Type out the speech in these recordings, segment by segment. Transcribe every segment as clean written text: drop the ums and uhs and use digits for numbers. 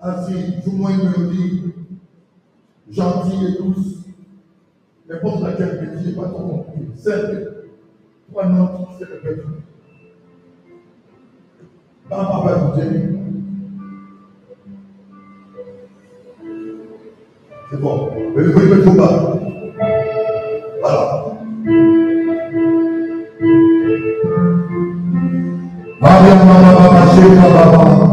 ainsi, du moins il me le dit, gentil et douce, mais pour laquelle je ne dis pas trop compris. Celle toi non, c'est le péché. Dans ma part de Dieu, c'est bon, mais le bruit me trouve pas. Voilà. Maria, maman, chérie, maman.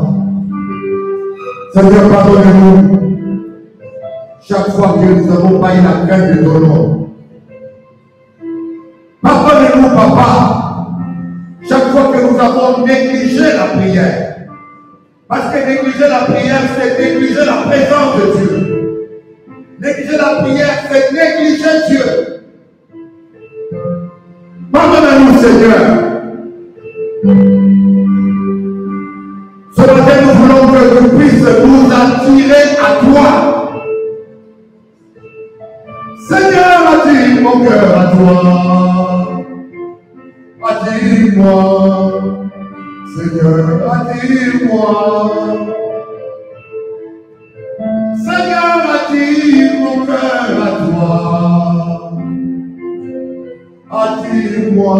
Seigneur, pardonnez-nous. Chaque fois que nous avons pas la crainte de ton nom. Pardonnez-nous, Papa. Chaque fois que nous avons négligé la prière. Parce que négliger la prière, c'est négliger la présence de Dieu. Négliger la prière, c'est négliger Dieu. Pardonnez-nous, Seigneur. Ce matin, nous voulons que tu puisses nous attirer à toi. Seigneur, attire mon cœur à toi. Attire-moi. Seigneur, attire-moi. Seigneur, attire mon cœur à toi. Attire-moi.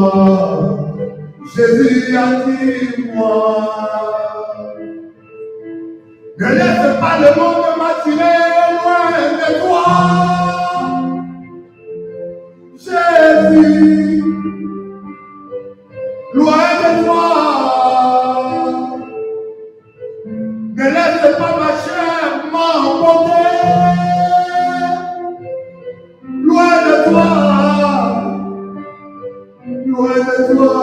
Jésus, attire-moi. Ne laisse pas le monde m'attirer loin de toi. Jésus, loin de toi, ne laisse pas ma chair m'emporter, loin de toi, loin de toi,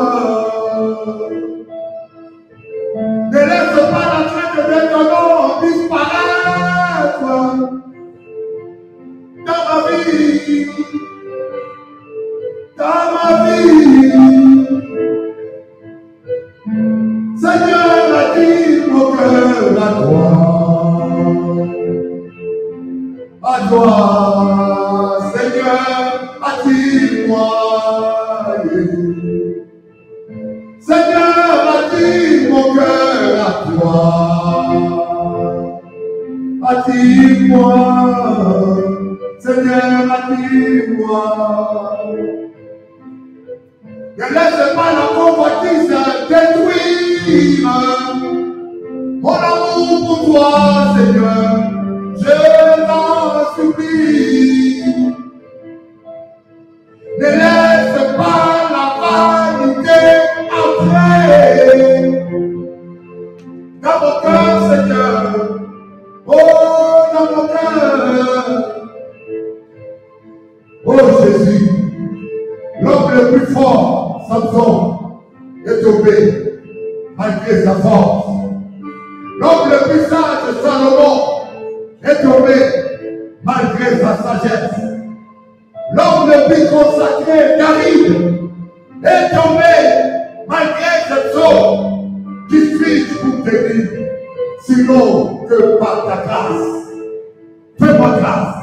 ne laisse pas la traite de ton nom disparaître dans ma vie. Dans ma vie, Seigneur, attire mon cœur à toi. À toi, Seigneur, attire-moi. Seigneur, attire mon cœur à toi. Attire-moi. Seigneur, attire-moi. Ne laisse pas la convoitise détruire mon amour pour toi, Seigneur. Je t'en supplie. Ne laisse pas la vanité entrer dans mon cœur, Seigneur. Oh, dans mon cœur. Oh Jésus, l'homme le plus fort. Samson est tombé malgré sa force. L'homme le plus sage, Salomon, est tombé malgré sa sagesse. L'homme le plus consacré, David, est tombé malgré cette chose. Qui suis-je pour t'aider, sinon que par ta grâce? Fais-moi grâce.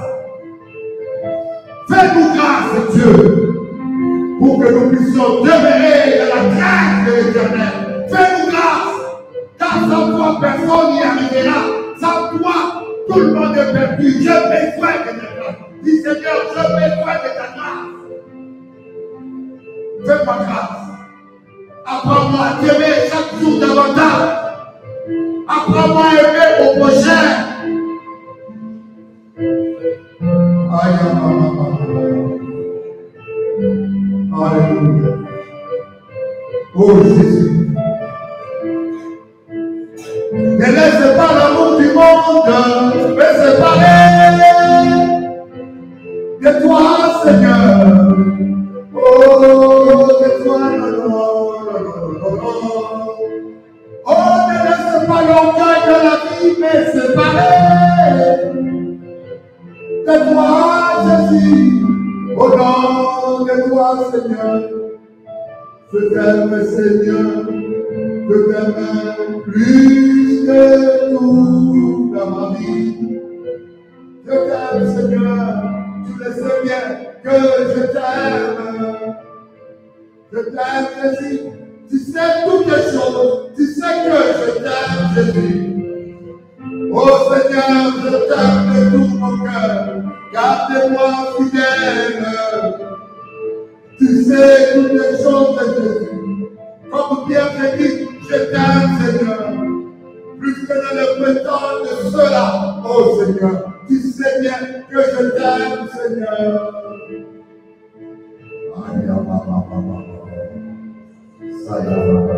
Fais-nous grâce, Dieu. Pour que nous puissions demeurer dans la crainte de l'Éternel. Fais-nous grâce, car sans toi, personne n'y arrivera. Sans toi, tout le monde est perdu. Je besoin de ta grâce. Dis Seigneur, je besoin de ta grâce. Fais-moi grâce. Apprends-moi à t'aimer chaque jour davantage. Apprends-moi à aimer au prochain. Aïe, Alléluia. Oh Jésus. Ne laisse pas l'amour du monde me séparer de toi, Seigneur. Oh, de toi, non, non, non. Oh, ne laisse pas l'orgueil de la vie me séparer de toi, Jésus. Au nom de toi, Seigneur, je t'aime, Seigneur, je t'aime plus que tout dans ma vie. Je t'aime, Seigneur, tu le sais bien que je t'aime. Je t'aime, Jésus, tu sais toutes les choses, tu sais que je t'aime, Jésus. Ô Seigneur, je t'aime de tout mon cœur, garde-moi fidèle. Tu sais toutes les choses de Jésus. Comme Pierre te dit, je t'aime, Seigneur. Plus que ne le prétendent cela, ô Seigneur. Tu sais bien que je t'aime, Seigneur. Aïe, aïe, aïe, aïe, aïe.